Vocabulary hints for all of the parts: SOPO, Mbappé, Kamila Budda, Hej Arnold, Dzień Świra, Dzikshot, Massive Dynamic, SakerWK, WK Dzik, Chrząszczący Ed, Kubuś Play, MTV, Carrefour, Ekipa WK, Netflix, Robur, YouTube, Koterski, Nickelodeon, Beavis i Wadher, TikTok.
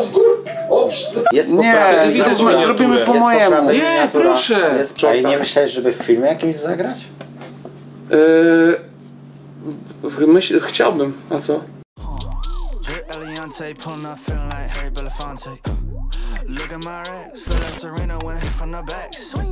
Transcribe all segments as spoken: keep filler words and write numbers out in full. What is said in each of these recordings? tam kur... Jest nie, widać, zrobimy po mojemu. Nie, proszę. Jest... A nie myślałeś, żeby w filmie jakimś zagrać? Yy... Myśl... Chciałbym, a co?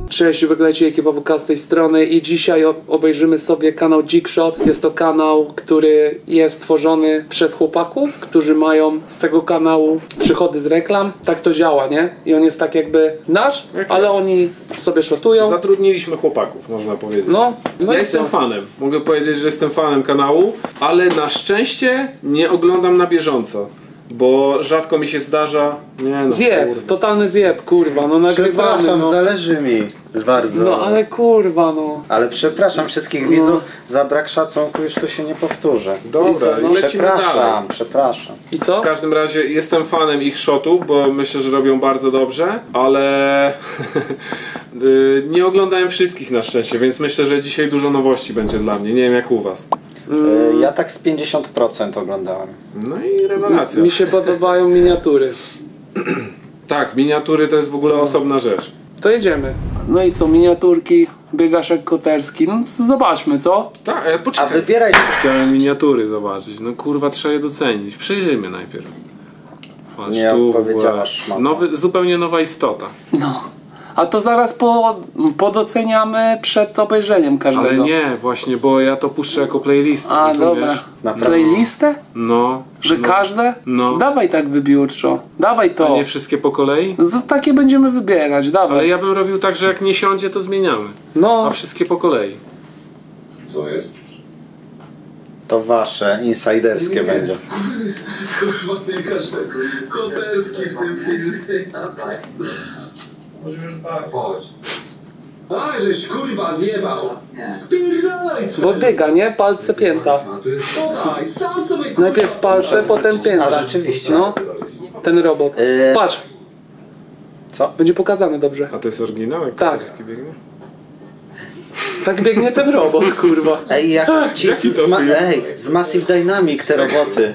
Cześć, wyglecie Ekipa W K z tej strony i dzisiaj obejrzymy sobie kanał Dzikshot. Jest to kanał, który jest tworzony przez chłopaków, którzy mają z tego kanału przychody z reklam. Tak to działa, nie? I on jest tak jakby nasz, jak ale jest. Oni sobie shotują. Zatrudniliśmy chłopaków, można powiedzieć. No, no ja jestem to. fanem. Mogę powiedzieć, że jestem fanem kanału, ale na szczęście nie oglądam na bieżąco. Bo rzadko mi się zdarza. Nie no, zjeb, kurwa. Totalny zjeb, kurwa, no nagrywamy. Przepraszam, no. Zależy mi bardzo. No ale kurwa no. Ale przepraszam wszystkich no. widzów, za brak szacunku już to się nie powtórzy. Dobra, no, przepraszam, przepraszam. I co? W każdym razie jestem fanem ich shotów, bo myślę, że robią bardzo dobrze, ale nie oglądałem wszystkich na szczęście, więc myślę, że dzisiaj dużo nowości będzie dla mnie, nie wiem jak u was. Mm. Ja tak z pięćdziesiąt procent oglądałem. No i rewelacja. Mi się podobają miniatury. Tak, miniatury to jest w ogóle no. osobna rzecz. To jedziemy. No i co, miniaturki, biegaszek koterski, no zobaczmy, co? Tak, ja poczekaj. A wybieraj. Chciałem miniatury zobaczyć, no kurwa trzeba je docenić. Przejrzyjmy najpierw. Patrz, nie tu powiedziałaś, nowy, zupełnie nowa istota. No. A to zaraz po, podoceniamy przed obejrzeniem każdego. Ale nie, właśnie, bo ja to puszczę jako playlistę. A, rozumiesz? Dobra. Playlistę? No. Że no. każde? No. Dawaj tak wybiórczo. Dawaj to. A nie wszystkie po kolei? Z, takie będziemy wybierać, dawaj. Ale ja bym robił tak, że jak nie siądzie, to zmieniamy. No. A wszystkie po kolei. Co jest? To wasze, insiderskie nie. będzie. Kurwa, nie każdego. Koterski w tym filmie. Może już parę. Chodź. A, żeś kurwa zjebał! Spierdalaj! Wodyga, nie? Palce pięta. Podaj, sam sobie kurwa. Najpierw palce, potem pięta. A, rzeczywiście. No, ten robot. Yy... Patrz! Co? Będzie pokazane dobrze. A to jest oryginał? Jak tak. Biegnie? Tak biegnie ten robot, kurwa. Ej, jak ci z, ma Ej, z Massive Dynamic te roboty.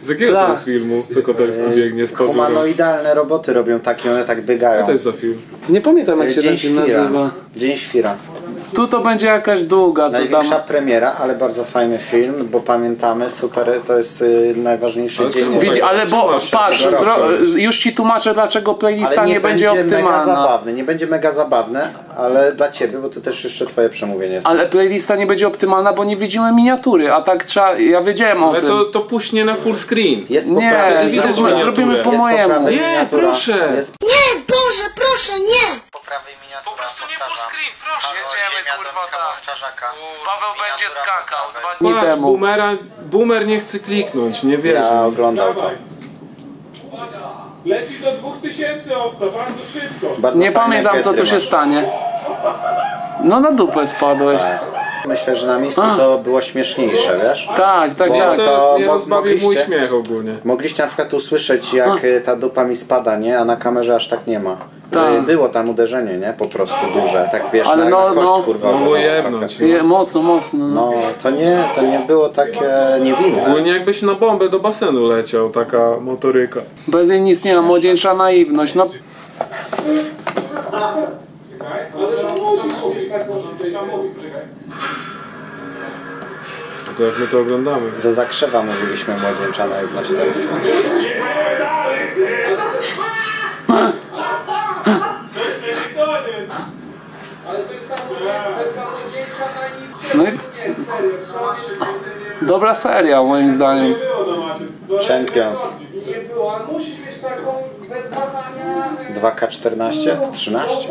Z jakiego to jest filmu, co koterski biegnie z podróżą? Humanoidalne roboty robią takie, one tak biegają. Co to jest za film? Nie pamiętam jak się ten film nazywa. Dzień Świra. Tu to będzie jakaś długa. Największa tam... premiera, ale bardzo fajny film, bo pamiętamy, super, to jest y, najważniejszy ale dzień. Widzi, ale bo patrz, już ci tłumaczę dlaczego playlista nie, nie będzie optymalna. Mega zabawny, nie będzie mega zabawne, ale dla ciebie, bo to też jeszcze twoje przemówienie jest. Ale playlista nie będzie optymalna, bo nie widzimy miniatury, a tak trzeba, ja wiedziałem o ale tym. Ale to, to puśnie na full screen. Jest nie, widać, zrobimy po jest mojemu. Nie, proszę. Jest... Nie, Boże, proszę, nie. Po prawej miniatura. Po prostu nie full screen, proszę. Jedziemy. Kurwa, tak. Paweł będzie skakał. Dwa dni temu. Boomera, boomer nie chce kliknąć, nie wierzę. Ja oglądam to. Leci do dwóch tysięcy obca, bardzo szybko. Bardzo nie pamiętam co tu się masz. stanie. No na dupę spadłeś. Tak. Myślę, że na miejscu A. to było śmieszniejsze, wiesz? Tak, tak, ja to ja rozbawię mój śmiech ogólnie. Mogliście na przykład usłyszeć jak A. ta dupa mi spada, nie? A na kamerze aż tak nie ma. Tak. Było tam uderzenie, nie? Po prostu duże, tak wiesz, ale na, no, na kość no, kurwa. Mogło jebnąć. Je, mocno, mocno. No. no, to nie, to nie było takie niewinne. Ogólnie jakbyś na bombę do basenu leciał, taka motoryka. Bez jej nic nie ma, młodzieńcza naiwność, no. A to jak my to oglądamy? Do zakrzewa mówiliśmy młodzieńcza naiwność teraz. No i... Dobra seria moim zdaniem. Champions. dwa ka czternaście, trzynaście.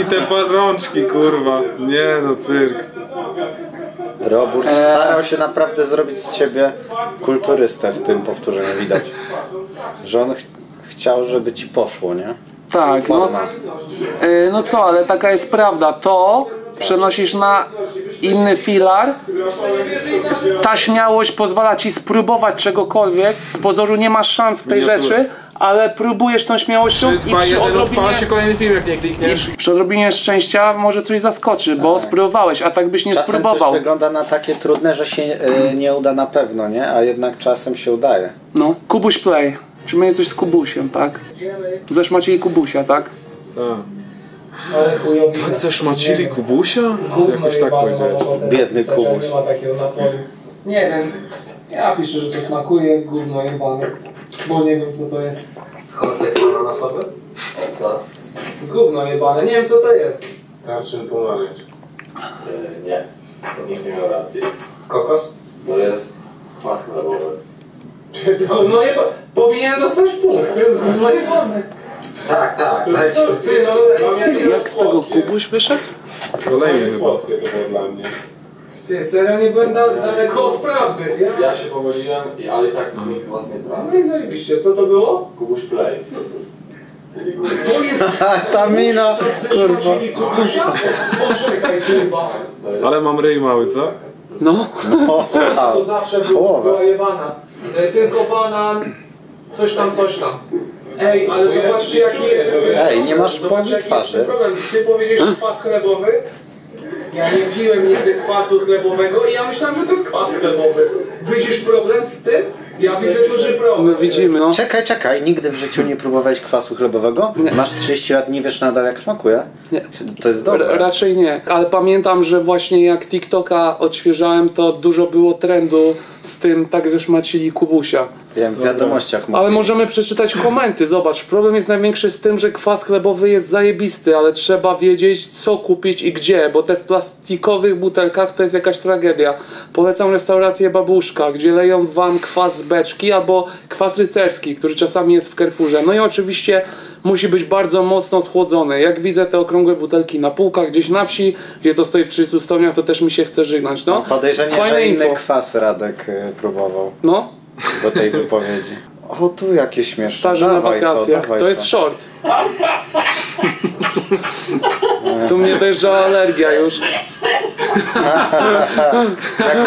I te rączki kurwa. Nie no cyrk. Robur starał się naprawdę zrobić z ciebie kulturystę w tym powtórzeniu, widać. Że on ch chciał, żeby ci poszło, nie? Tak, no, yy, no co, ale taka jest prawda. To przenosisz na inny filar. Ta śmiałość pozwala ci spróbować czegokolwiek. Z pozoru nie masz szans w tej rzeczy, ale próbujesz tą śmiałością trzy, i dwa, przy jeden, odrobinie... się kolejny film, jak nie klikniesz. I przy odrobinie szczęścia może coś zaskoczy, tak. Bo spróbowałeś, a tak byś nie czasem spróbował. Coś wygląda na takie trudne, że się yy, nie uda na pewno, nie? A jednak czasem się udaje. No, Kubuś Play. Czy my coś z Kubusiem, tak? Zesz Maciej i Kubusia, tak? Tak. Ale chujowi... Tak zeszmacili Kubusia? Jakoś tak powiedziałeś. Biedny Kubuś. Nie wiem. Ja piszę, że to smakuje gówno jebane. Bo nie wiem, co to jest. Kontekst ananasowy? Co? Gówno jebane. Nie wiem, co to jest. Starczyn pomarańcz. Yy, nie. To nikt nie miał racji. Kokos? To jest kwas chlebowy. Gówno jebane. Powinien dostać punkt. To jest gówno jebane. Tak, tak. Ty, no, jak z tego Kubuś wyszedł? Kolejny słodkie to było dla mnie. Ty, serio nie byłem da daleko od prawdy, ja? Ja się pomyliłem, ale i tak nikt z was nie trafił. No i zajebiście, co to było? Kubuś Play. To jest... Ta mina, kurwa. Poczekaj, kurwa. Ale mam ryj mały, co? No. To zawsze była jebana. Tylko banan, coś tam, coś tam. Ej, ale zobaczcie jaki jest... Ej, nie masz płaci twarzy. Ty powiedziałeś kwas chlebowy. Ja nie piłem nigdy kwasu chlebowego i ja myślałem, że to jest kwas chlebowy. Widzisz problem z tym? Ja widzę duży problem. My widzimy, no. Czekaj, czekaj, nigdy w życiu nie próbowałeś kwasu chlebowego? Nie. Masz trzydzieści lat, nie wiesz nadal jak smakuje? Nie. To jest dobre. R raczej nie, ale pamiętam, że właśnie jak TikToka odświeżałem, to dużo było trendu z tym, tak zeszmacili Kubusia. Wiem, w wiadomościach mówię. Ale możemy przeczytać komenty, zobacz. Problem jest największy z tym, że kwas chlebowy jest zajebisty, ale trzeba wiedzieć co kupić i gdzie, bo te w plastikowych butelkach to jest jakaś tragedia. Polecam restaurację Babuszka, gdzie leją wam kwas z beczki albo kwas rycerski, który czasami jest w Carrefourze. No i oczywiście musi być bardzo mocno schłodzony. Jak widzę te okrągłe butelki na półkach gdzieś na wsi, gdzie to stoi w trzydziestu stopniach, to też mi się chce żegnać. No, podejrzenie, że inny kwas Radek próbował. No? Do tej wypowiedzi. O, tu jakie śmieszne. Starzy na wakacjach. To, to jest to. Short. Tu mnie dojeżdża alergia już. Jak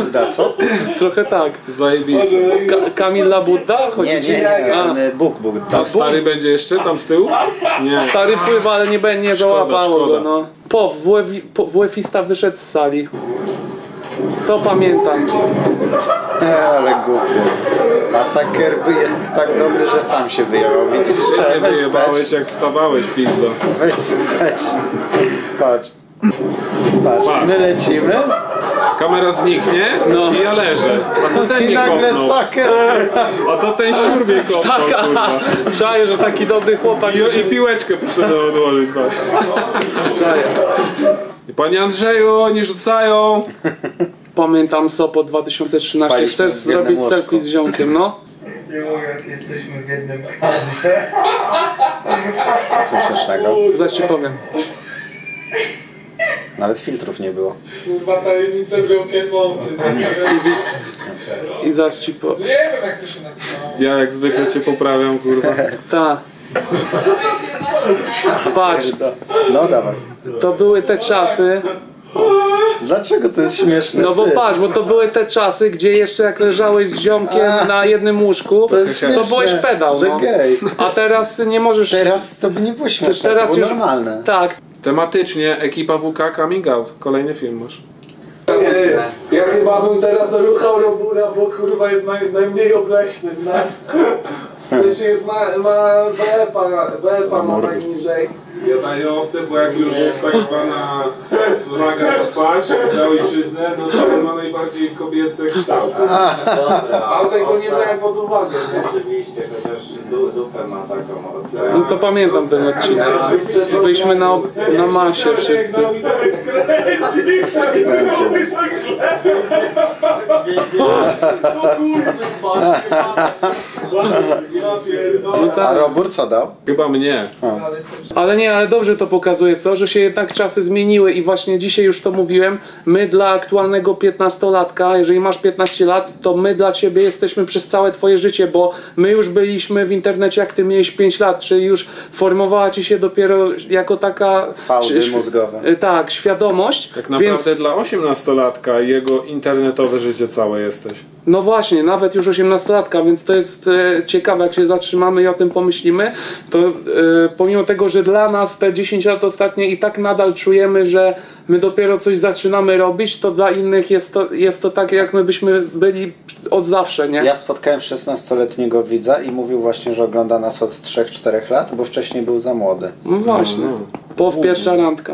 Budda, co? Trochę tak. Zajebiste. Ka Kamila Budda? Chodzi nie, nie, nie. Bóg Budda. Stary będzie jeszcze tam z tyłu? Nie. Stary pływa, ale nie będzie załapało go. No. Po, wuefista wyszedł z sali. To pamiętam. Ale głupie. Masaker jest tak dobry, że sam się wyjebał. Widzisz, że nie wyjebałeś jak wstawałeś, pizdo. Weź stać. Chodź. Patrz, patrz, my lecimy. Kamera zniknie, no. I ja leżę. A to ten I nagle saker. A to ten siur mnie kopnął, kurwa. Czaję, że taki dobry chłopak. I, i piłeczkę proszę odłożyć. Czaję. Panie Andrzeju, oni rzucają. Pamiętam SOPO dwa tysiące trzynaście. Spaliśmy. Chcesz zrobić łożku. Selfie z ziomkiem, no? Nie mogę, jak jesteśmy w jednym kadrze. Co słyszysz tego? Zaś ci powiem. Nawet filtrów nie było. Kurwa, tajemnicę wielkie łączy. I zaś ci powiem. Nie wiem, jak to się nazywa. Ja jak zwykle cię poprawiam, kurwa. Ta. Patrz. No dawaj. To były te czasy. Dlaczego to jest śmieszne? No bo patrz, bo to były te czasy, gdzie jeszcze jak leżałeś z ziomkiem a, na jednym łóżku, to, jest to byłeś pedał, no. A teraz nie możesz... Teraz to by nie było śmieszne, teraz to było już... normalne. Tak. Tematycznie Ekipa W K coming out. Kolejny film masz. Ja chyba bym teraz zaruchał Robura, bo kurwa jest naj, najmniej obleśny z nas. W sensie jest ma, ma B F A, B F A ma najniżej. Jedajowcy, bo jak już tak zwana flaga na twarz za ojczyznę, no to on ma najbardziej kobiece kształt. Ale tego nie brałem pod uwagę. Oczywiście, chociaż dupę ma taką ocenę. No to pamiętam ten odcinek. Byliśmy na, na masie wszyscy. To kurwa, a Robur co dał? Chyba mnie. Ale nie, ale dobrze to pokazuje, co? Że się jednak czasy zmieniły i właśnie dzisiaj już to mówiłem. My dla aktualnego piętnastolatka, jeżeli masz piętnaście lat, to my dla ciebie jesteśmy przez całe twoje życie, bo my już byliśmy w internecie, jak ty miałeś pięć lat, czyli już formowała ci się dopiero jako taka... Fałdy mózgowe. Tak, świadomość. Tak naprawdę więc... dla osiemnastolatka jego internetowe życie całe jesteś. No właśnie, nawet już osiemnastolatka, więc to jest e, ciekawe, jak się zatrzymamy i o tym pomyślimy, to e, pomimo tego, że dla nas te dziesięć lat ostatnie i tak nadal czujemy, że my dopiero coś zaczynamy robić, to dla innych jest to, jest to takie, jak my byśmy byli od zawsze, nie? Ja spotkałem szesnastoletniego widza i mówił właśnie, że ogląda nas od trzech, czterech lat, bo wcześniej był za młody. No właśnie, mm. po pierwsza randka.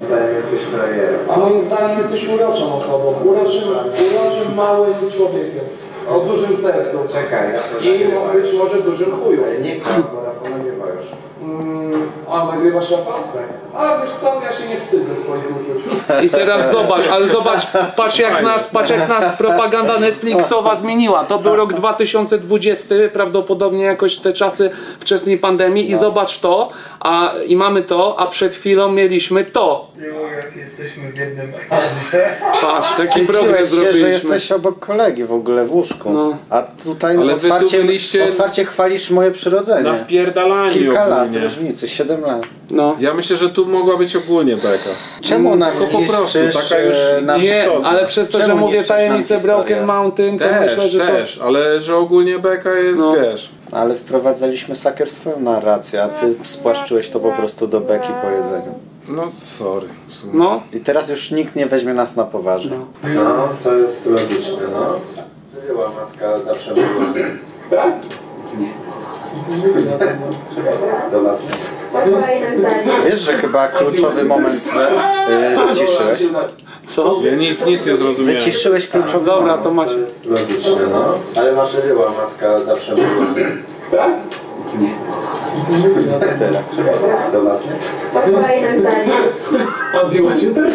Zdaniem jesteś frajerem. Moim zdaniem jesteś uroczą osobą. Uroczym, uroczym małym człowiekiem. O dużym sercu. Czekaj, i być może dużym chuju. Nie, bo Rafał nagrywa już. Mm, a nagrywasz Rafał? Tak. A wiesz co, ja się nie wstydzę swoich uczuć. I teraz zobacz, ale zobacz, patrz jak nas, patrz jak nas propaganda Netflixowa zmieniła. To był rok dwa tysiące dwudziesty, prawdopodobnie jakoś te czasy wczesnej pandemii i zobacz to, a, i mamy to, a przed chwilą mieliśmy to. Jesteśmy w jednym kadrze. Patrz, taki progres się, zrobiliśmy. Że jesteś obok kolegi w ogóle w łóżku. No. A tutaj no, otwarcie, byliście... otwarcie chwalisz moje przyrodzenie. Na wpierdalaniu. Kilka ogólnie. lat różnicy, siedem lat. No. Ja myślę, że tu mogła być ogólnie beka. Czemu na po prostu taka już na nie, stopnia. Ale przez to, Czemu że mówię tajemnicę Broken Mountain, to też, myślę, że też, to... ale że ogólnie beka jest, no. wiesz. Ale wprowadzaliśmy saker swoją narrację, a ty spłaszczyłeś to po prostu do beki po jedzeniu. No sorry, w sumie. No. I teraz już nikt nie weźmie nas na poważnie. No, no to jest logiczne, no. Była matka zawsze była. Tak? Nie. Do was. Wiesz, że chyba kluczowy moment e, wyciszyłeś? Co? Ja nic, nic nie zrozumiałem. Wyciszyłeś kluczowy moment. Dobra, to macie. To jest logiczne, no. Ale wasza była matka zawsze była. Tak? Nie. Tyle. Do was. Kolejne zdanie. Odbiła cię też?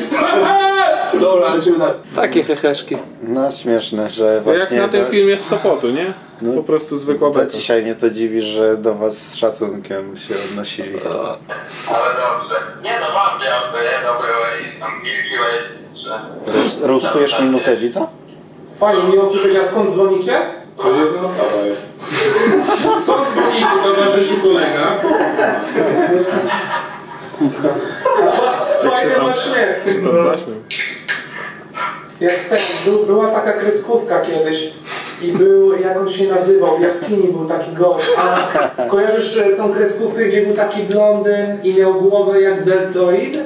Dobra, lecimy. Takie heheszki. No śmieszne, że właśnie... No jak na tym to... filmie z Sopotu, nie? No, po prostu zwykła beka. To dzisiaj mnie to dziwi, że do was z szacunkiem się odnosili. Ale dobrze. Nie no dobrze, dobrze. Roastujesz minutę widza? Fajnie, miło słyszeć, a skąd dzwonicie? To jedna osoba jest. Skąd dzwonicie, towarzyszu kolega? Fajny masz śmiech. Jak ten, była taka kreskówka kiedyś i był, jak on się nazywał, w jaskini był taki gość. A kojarzysz tą kreskówkę, gdzie był taki blondyn i miał głowę jak deltoid?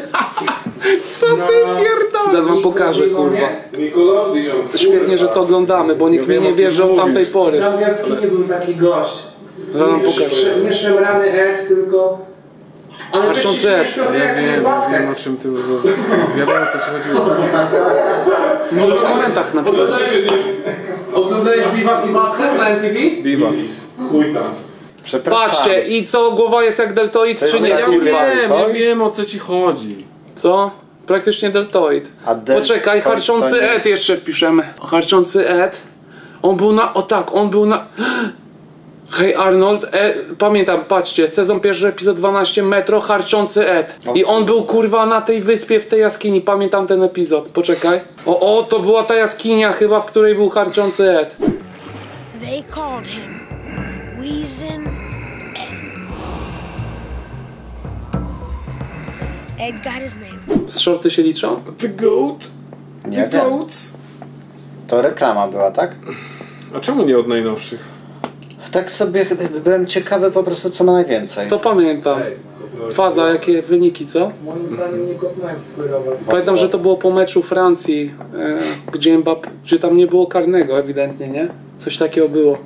Co ty pierdolisz? Zaraz wam pokażę, kurwa. Nickelodeon. Świetnie, że to oglądamy, bo nikt mi nie wierzy od tamtej pory. Tam w jaskini był taki gość. Zaraz wam pokażę. Nie szemrany Ed, tylko... Ale Chrząszczący Ed. Ja wiem, wiem o czym ty już ja wiem, o co ci chodziło. Może w komentarzach napisać. Oglądałeś Beavis i Wadher na M T V? Beavis. Chuj tam. Patrzcie, i co, głowa jest jak deltoid, czy nie? Ja wiem, ja wiem o co ci chodzi. Co? Praktycznie deltoid. Del Poczekaj, Chrząszczący Ed jest... jeszcze wpiszemy. Chrząszczący Ed. On był na... O tak, on był na... Hej Arnold, e, pamiętam, patrzcie, sezon pierwszy, epizod dwanaście, Metro, Chrząszczący Ed. I on był kurwa na tej wyspie, w tej jaskini, pamiętam ten epizod, poczekaj. O, o, to była ta jaskinia chyba, w której był Chrząszczący Ed. They called him Weezin Ed. Ed got his name. Shorty się liczą? The Goat? Nie The Goats? To reklama była, tak? A czemu nie od najnowszych? Tak sobie byłem ciekawy po prostu co ma najwięcej. To pamiętam. Faza, jakie wyniki, co? Moim zdaniem nie kopnąłem w twój rower. Pamiętam, że to było po meczu Francji, e, gdzie, Mbappé, gdzie tam nie było karnego ewidentnie, nie? Coś takiego było.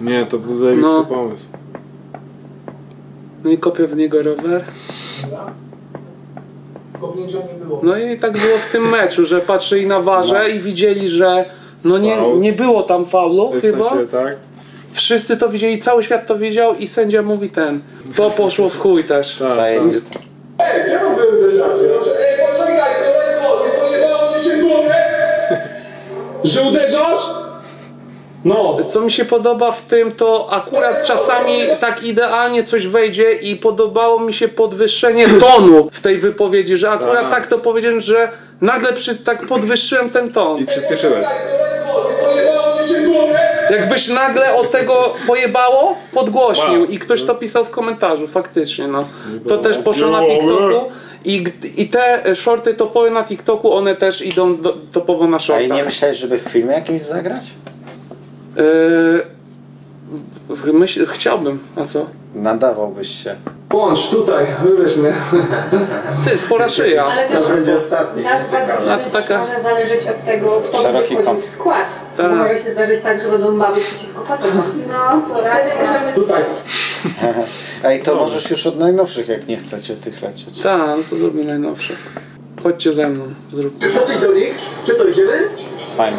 Nie, to był zajebisty no. pomysł. No i kopię w niego rower. Kopnięcia nie było. No i tak było w tym meczu, że patrzyli na warze no. i widzieli, że no nie, nie było tam faulu w chyba. Sensie, tak? Wszyscy to widzieli, cały świat to wiedział i sędzia mówi ten. To poszło w chuj też. Tak, tak. Ej, czemu wy uderzacie? Ej, poczekaj, kolego, nie pojebało ci się głowę? Że uderzasz? No. Co mi się podoba w tym, to akurat czasami tak idealnie coś wejdzie i podobało mi się podwyższenie tonu w tej wypowiedzi, że akurat tak to powiedziałem, że nagle przy, tak podwyższyłem ten ton. I przyspieszyłeś. Jakbyś nagle od tego pojebało, podgłośnił i ktoś to pisał w komentarzu, faktycznie no. To też poszło na TikToku i, i te shorty topowe na TikToku, one też idą do, topowo na shortach. A i nie myślałeś, żeby w filmie jakimś zagrać? Yy, myśl, chciałbym, a co? Nadawałbyś się. Łącz tutaj, wybierz mnie. Ty, spora szyja. Ale to będzie ostatni. Nazwa to taka... może zależeć od tego, kto szeroki będzie w skład. Ta. Może się zdarzyć tak, że będą baby przeciwko facetom. No, to wtedy możemy tutaj. Ej, to Dobrze. Możesz już od najnowszych, jak nie chcecie tych lecieć. Tak, no to zrobi najnowsze. Chodźcie ze mną, zróbmy. Chodź do nich? Czy co, idziemy? Fajnie.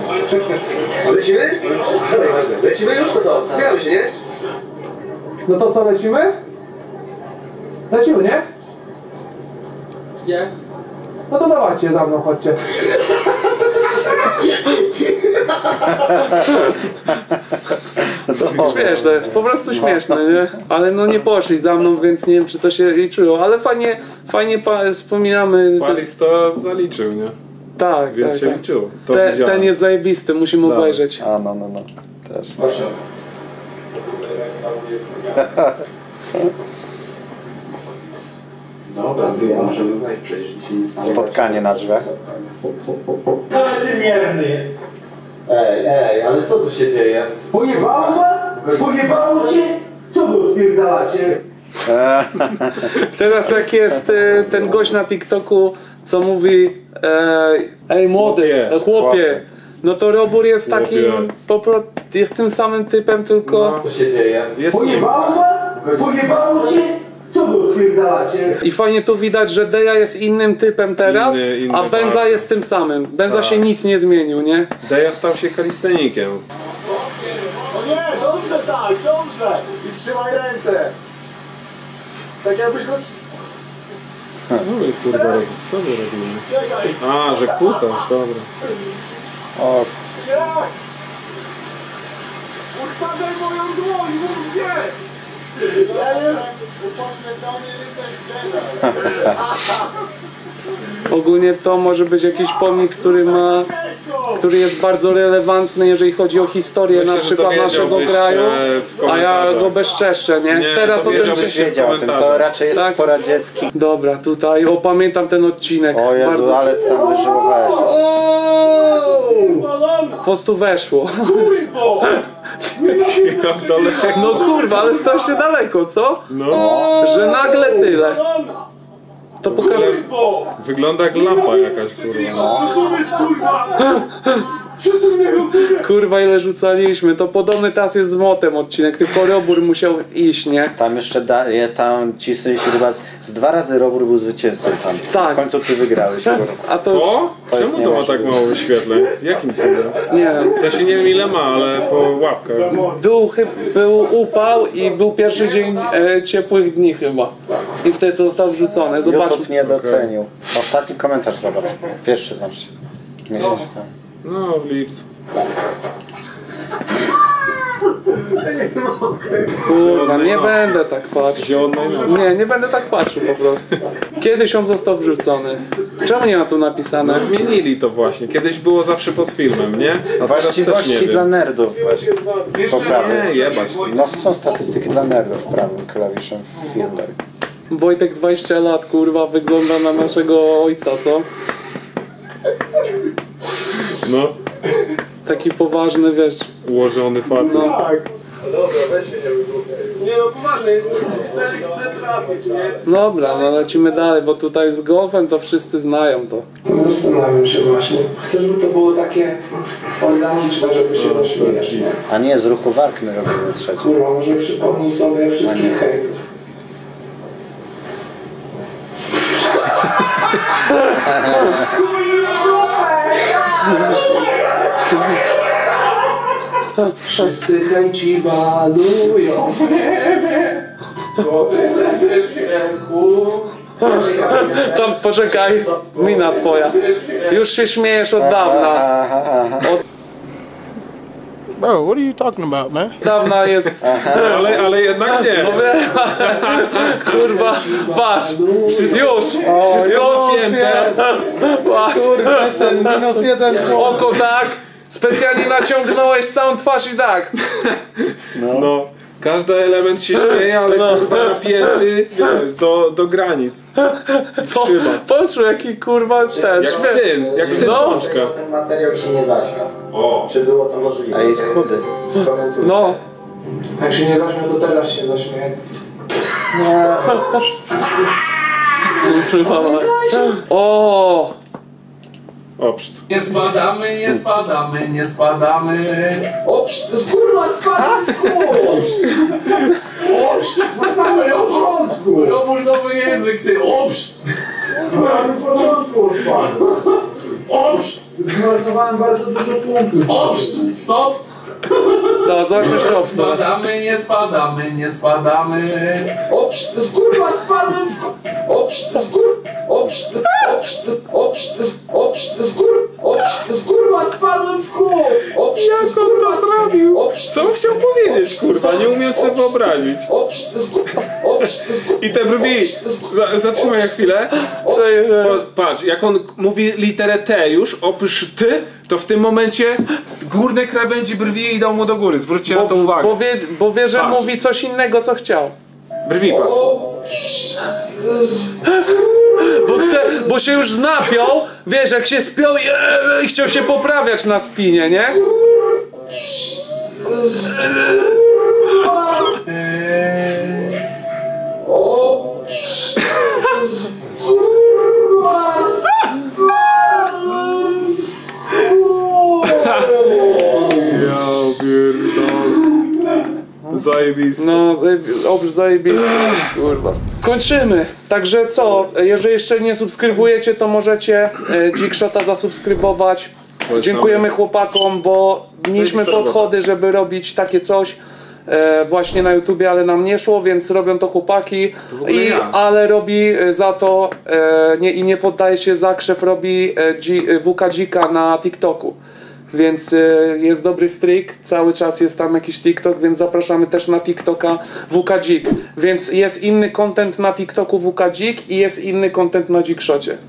Lecimy? Lecimy już, to co? Zbieramy się, nie? No to co, lecimy? Lecimy, nie? Gdzie? No to dawajcie, za mną chodźcie. Śmieszne, po prostu śmieszne, nie? Ale no nie poszli za mną, więc nie wiem, czy to się liczyło, ale fajnie, fajnie pa wspominamy. Palis to zaliczył, nie? Tak, więc tak, się tak. liczyło. To Te, ten jest zajebisty, musimy Dobra. obejrzeć. A no, no, no, też. Proszę. Dobra, ja możemy wejść przejść. Spotkanie na drzwiach. Niemierny! Ej, ej, ale co tu się dzieje? Pojebało was? Pojebało cię? Co wy odpierdalacie? Teraz jak jest ten gość na TikToku, co mówi ej młody, chłopie, no to Robur jest takim, jest tym samym typem, tylko... Co się dzieje? Pojebało was? Pojebało cię? Co wy odpierdalacie? I fajnie tu widać, że Deja jest innym typem teraz, inny, inny a Benza bardzo. jest tym samym. Benza tak. się nic nie zmienił, nie? Deja stał się kalistenikiem. O nie, dobrze tak, dobrze! I trzymaj ręce! Tak jakbyś go... Co my kurwa robimy? Co my robimy? A, że kutasz, dobra. O. Ustawiaj moją dłoń, mów nie! Ogólnie to może być jakiś pomnik, który ma, który jest bardzo relewantny, jeżeli chodzi o historię ja na przykład naszego kraju, a ja go bezczeszczę, nie? nie? Teraz o tym się wiedział, to raczej jest tak? poradziecki. Dobra, tutaj opamiętam ten odcinek. O Jezu, bardzo... ale ty tam wyżyłowałeś. Po prostu weszło. No kurwa, ale strasznie daleko, co? No. Że nagle tyle. To pokazuje. Wygląda jak lampa jakaś, kurwa. Kurwa, ile rzucaliśmy. To podobny teraz jest z Motem odcinek, tylko Robur musiał iść, nie? Tam jeszcze da, tam cisnęli się chyba z, z dwa razy Robur był zwycięzcą tam. Tak. W końcu ty wygrałeś. A to? to? to Czemu to ma tak mało wyświetleń? Jakim cudem? Nie wiem. W sensie nie wiem ile ma, ale po łapkach. Był, był upał i był pierwszy dzień e, ciepłych dni chyba. I wtedy to zostało wrzucone. Zobaczmy. YouTube nie docenił. Okay. Ostatni komentarz zobacz. Pierwszy znaczy. Miesiąc temu. No, w lipcu. Kurwa, nie będę tak patrzył. Nie, nie będę tak patrzył po prostu. Kiedyś on został wrzucony. Czemu nie ma tu napisane? No, zmienili to właśnie. Kiedyś było zawsze pod filmem, nie? No właściwości dla nerdów. Po prawej. No są statystyki dla nerdów prawym klawiszem w filmie. Wojtek dwadzieścia lat, kurwa, wygląda na naszego ojca, co? No. Taki poważny, wiesz... Ułożony facet. No. Tak. Dobra, weź się nie wygłupiaj. Nie no, poważnie, chcę, chcę trafić, nie? Dobra, no lecimy dalej, bo tutaj z Golfem to wszyscy znają to. Zastanawiam się właśnie. Chcę, żeby to było takie organiczne, żeby się zaśmiejesz, nie? A nie, z ruchu warkmy robimy trzecie. Kurwa, może przypomnij sobie wszystkich hejtów. Wszyscy hejci balują mnie. Złoty sobie święku. Tam poczekaj, mina twoja. Już się śmiejesz od dawna. Od... Bro, what are you talking about, man? Dawna jest... ale, ale jednak nie. Dobra. Kurwa, patrz. Już. Wszystko odcięte. Kurwa, sen minus jeden. Oko tak. Specjalnie naciągnąłeś całą twarz i tak. No. no. Każdy element się śmieje, ale no. kurwa napięty do, do granic. Trzyma. Poczuł jaki kurwa ten. Jak syn, jak syn no. Ten materiał się nie zaśmiał. O. Czy było to możliwe? A jest chudy. No. Jak się nie zaśmiał, to teraz się zaśmieje. No. O. Obszt. Nie spadamy, nie spadamy, nie spadamy. Obszt, kurwa, spadamy w kół. Obszt. Obszt, na samym początku. Robór nowy język, ty. Obszt. Na samym początku odpadł. Obszt. Zmarnowałem bardzo dużo punktów. Obszt, stop. No, zobaczmy obszt. Spadamy, nie spadamy, nie spadamy. Obszt, kurwa, spadłem w kół. Obszt, kurwa. Obszt, obszt, obszt, obszt, obszt, kurwa, spadłem w kół! Obszt, jak on to zrobił? Co on chciał powiedzieć, kurwa? Nie umiem sobie wyobrazić. I te brwi, zatrzymaj na chwilę. Patrz, jak on mówi literę T już, oprócz ty, to w tym momencie górne krawędzi brwi idą mu do góry. Zwróćcie na to uwagę. Bo wie, bo wie że patrz. Mówi coś innego, co chciał. Brwi, patrz. Bo, chce, bo się już znapiął, wiesz, jak się spiął i e, e, chciał się poprawiać na spinie, nie? Zajebiste. No, obsz zajebiste, kurwa. Kończymy. Także co, jeżeli jeszcze nie subskrybujecie, to możecie Dzikshota zasubskrybować. Dziękujemy chłopakom, bo mieliśmy podchody, żeby robić takie coś właśnie na YouTubie, ale nam nie szło, więc robią to chłopaki. I, ale robi za to nie, i nie poddaje się za krzew, robi W K Dzika na TikToku. Więc y, jest dobry streak, cały czas jest tam jakiś TikTok, więc zapraszamy też na TikToka W K Dzik. Więc jest inny content na TikToku W K Dzik i jest inny content na Dzikshocie.